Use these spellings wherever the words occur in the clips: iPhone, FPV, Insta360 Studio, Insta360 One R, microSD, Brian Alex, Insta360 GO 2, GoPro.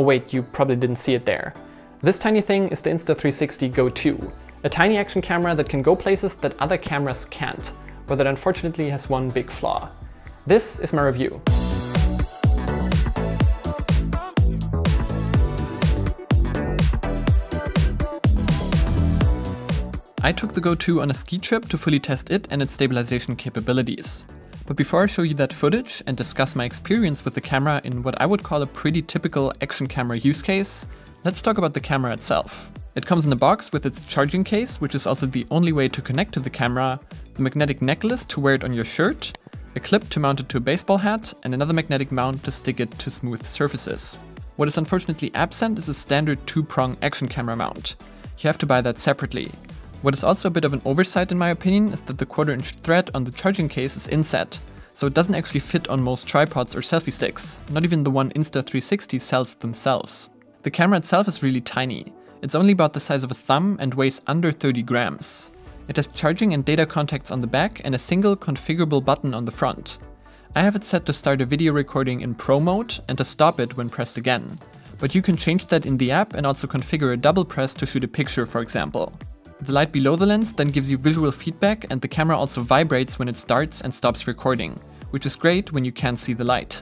Oh wait, you probably didn't see it there. This tiny thing is the Insta360 GO 2, a tiny action camera that can go places that other cameras can't, but that unfortunately has one big flaw. This is my review. I took the GO 2 on a ski trip to fully test it and its stabilization capabilities. But before I show you that footage and discuss my experience with the camera in what I would call a pretty typical action camera use case, let's talk about the camera itself. It comes in a box with its charging case, which is also the only way to connect to the camera, the magnetic necklace to wear it on your shirt, a clip to mount it to a baseball hat, and another magnetic mount to stick it to smooth surfaces. What is unfortunately absent is a standard two-prong action camera mount. You have to buy that separately. What is also a bit of an oversight in my opinion is that the 1/4-inch thread on the charging case is inset, so it doesn't actually fit on most tripods or selfie sticks, not even the one Insta360 sells themselves. The camera itself is really tiny. It's only about the size of a thumb and weighs under 30 grams. It has charging and data contacts on the back and a single configurable button on the front. I have it set to start a video recording in Pro mode and to stop it when pressed again, but you can change that in the app and also configure a double press to shoot a picture, for example. The light below the lens then gives you visual feedback, and the camera also vibrates when it starts and stops recording, which is great when you can't see the light.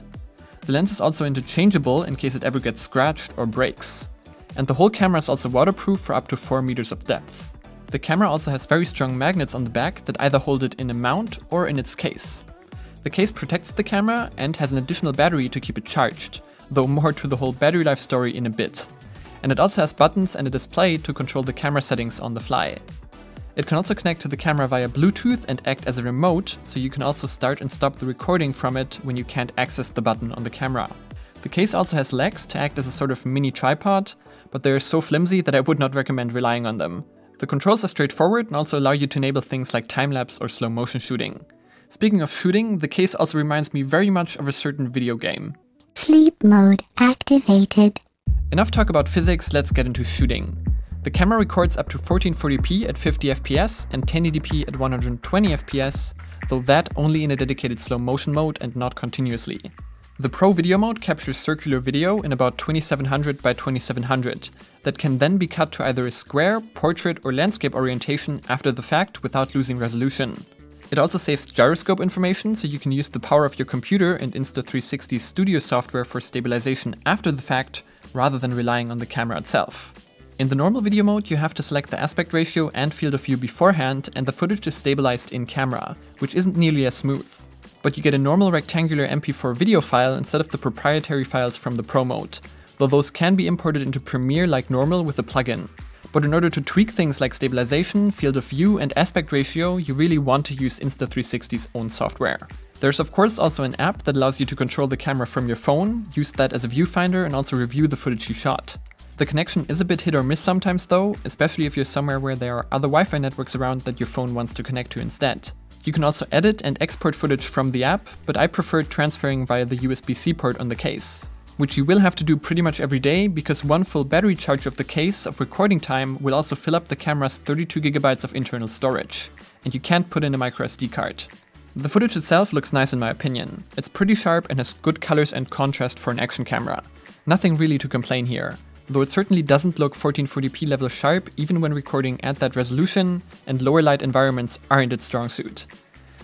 The lens is also interchangeable in case it ever gets scratched or breaks. And the whole camera is also waterproof for up to 4 meters of depth. The camera also has very strong magnets on the back that either hold it in a mount or in its case. The case protects the camera and has an additional battery to keep it charged, though more to the whole battery life story in a bit. And it also has buttons and a display to control the camera settings on the fly. It can also connect to the camera via Bluetooth and act as a remote, so you can also start and stop the recording from it when you can't access the button on the camera. The case also has legs to act as a sort of mini tripod, but they are so flimsy that I would not recommend relying on them. The controls are straightforward and also allow you to enable things like time-lapse or slow-motion shooting. Speaking of shooting, the case also reminds me very much of a certain video game. Sleep mode activated. Enough talk about physics, let's get into shooting. The camera records up to 1440p at 50fps and 1080p at 120fps, though that only in a dedicated slow motion mode and not continuously. The Pro video mode captures circular video in about 2700 by 2700 that can then be cut to either a square, portrait or landscape orientation after the fact without losing resolution. It also saves gyroscope information, so you can use the power of your computer and Insta360 Studio software for stabilization after the fact, rather than relying on the camera itself. In the normal video mode, you have to select the aspect ratio and field of view beforehand, and the footage is stabilized in camera, which isn't nearly as smooth. But you get a normal rectangular MP4 video file instead of the proprietary files from the Pro mode, though those can be imported into Premiere like normal with a plugin. But in order to tweak things like stabilization, field of view and aspect ratio, you really want to use Insta360's own software. There's of course also an app that allows you to control the camera from your phone, use that as a viewfinder and also review the footage you shot. The connection is a bit hit or miss sometimes though, especially if you're somewhere where there are other Wi-Fi networks around that your phone wants to connect to instead. You can also edit and export footage from the app, but I prefer transferring via the USB-C port on the case, which you will have to do pretty much every day because one full battery charge of the case of recording time will also fill up the camera's 32 GB of internal storage, and you can't put in a microSD card. The footage itself looks nice in my opinion. It's pretty sharp and has good colors and contrast for an action camera. Nothing really to complain here, though it certainly doesn't look 1440p level sharp even when recording at that resolution, and lower light environments aren't its strong suit.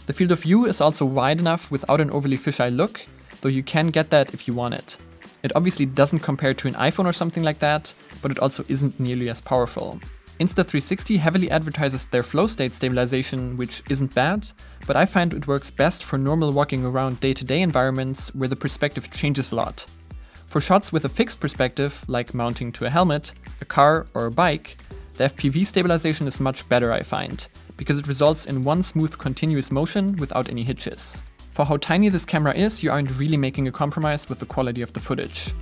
The field of view is also wide enough without an overly fisheye look, though you can get that if you want it. It obviously doesn't compare to an iPhone or something like that, but it also isn't nearly as powerful. Insta360 heavily advertises their flow state stabilization, which isn't bad, but I find it works best for normal walking around day-to-day environments where the perspective changes a lot. For shots with a fixed perspective, like mounting to a helmet, a car or a bike, the FPV stabilization is much better I find, because it results in one smooth continuous motion without any hitches. For how tiny this camera is, you aren't really making a compromise with the quality of the footage.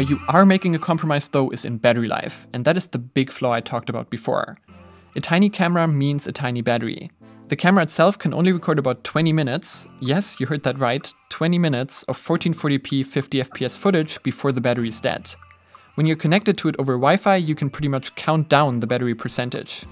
Where you are making a compromise though is in battery life, and that is the big flaw I talked about before. A tiny camera means a tiny battery. The camera itself can only record about 20 minutes, yes, you heard that right, 20 minutes of 1440p 50fps footage before the battery is dead. When you're connected to it over Wi-Fi, you can pretty much count down the battery percentage.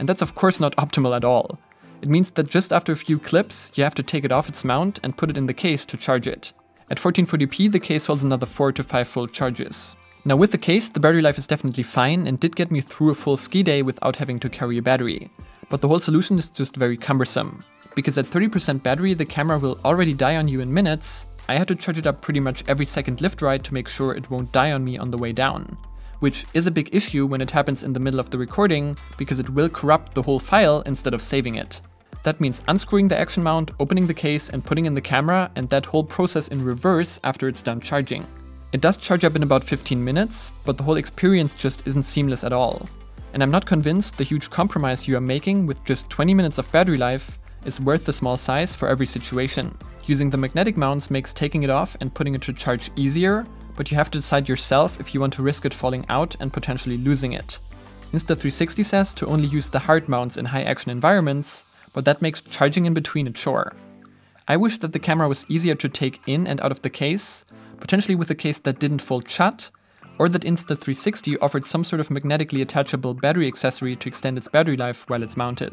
And that's of course not optimal at all. It means that just after a few clips, you have to take it off its mount and put it in the case to charge it. At 1440p, the case holds another 4 to 5 full charges. Now with the case, the battery life is definitely fine and did get me through a full ski day without having to carry a battery. But the whole solution is just very cumbersome. Because at 30% battery, the camera will already die on you in minutes. I had to charge it up pretty much every second lift ride to make sure it won't die on me on the way down. Which is a big issue when it happens in the middle of the recording, because it will corrupt the whole file instead of saving it. That means unscrewing the action mount, opening the case and putting in the camera, and that whole process in reverse after it's done charging. It does charge up in about 15 minutes, but the whole experience just isn't seamless at all. And I'm not convinced the huge compromise you are making with just 20 minutes of battery life is worth the small size for every situation. Using the magnetic mounts makes taking it off and putting it to charge easier, but you have to decide yourself if you want to risk it falling out and potentially losing it. Insta360 says to only use the hard mounts in high action environments, but that makes charging in between a chore. I wish that the camera was easier to take in and out of the case, potentially with a case that didn't fold shut, or that Insta360 offered some sort of magnetically attachable battery accessory to extend its battery life while it's mounted.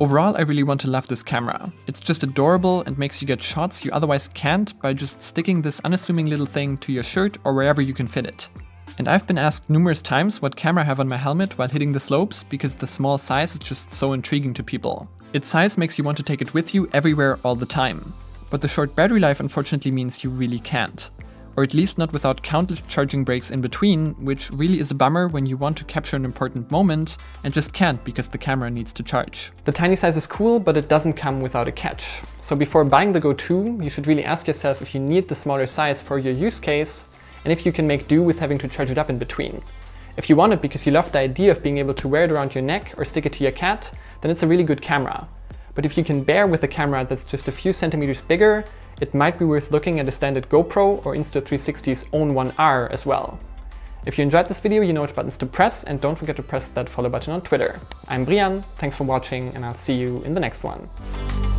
Overall, I really want to love this camera. It's just adorable and makes you get shots you otherwise can't by just sticking this unassuming little thing to your shirt or wherever you can fit it. And I've been asked numerous times what camera I have on my helmet while hitting the slopes because the small size is just so intriguing to people. Its size makes you want to take it with you everywhere all the time. But the short battery life unfortunately means you really can't. Or at least not without countless charging breaks in between, which really is a bummer when you want to capture an important moment and just can't because the camera needs to charge. The tiny size is cool, but it doesn't come without a catch. So before buying the Go 2, you should really ask yourself if you need the smaller size for your use case and if you can make do with having to charge it up in between. If you want it because you love the idea of being able to wear it around your neck or stick it to your cat, then it's a really good camera. But if you can bear with a camera that's just a few centimeters bigger, it might be worth looking at a standard GoPro or Insta360's own One R as well. If you enjoyed this video, you know which buttons to press, and don't forget to press that follow button on Twitter. I'm Brian, thanks for watching, and I'll see you in the next one.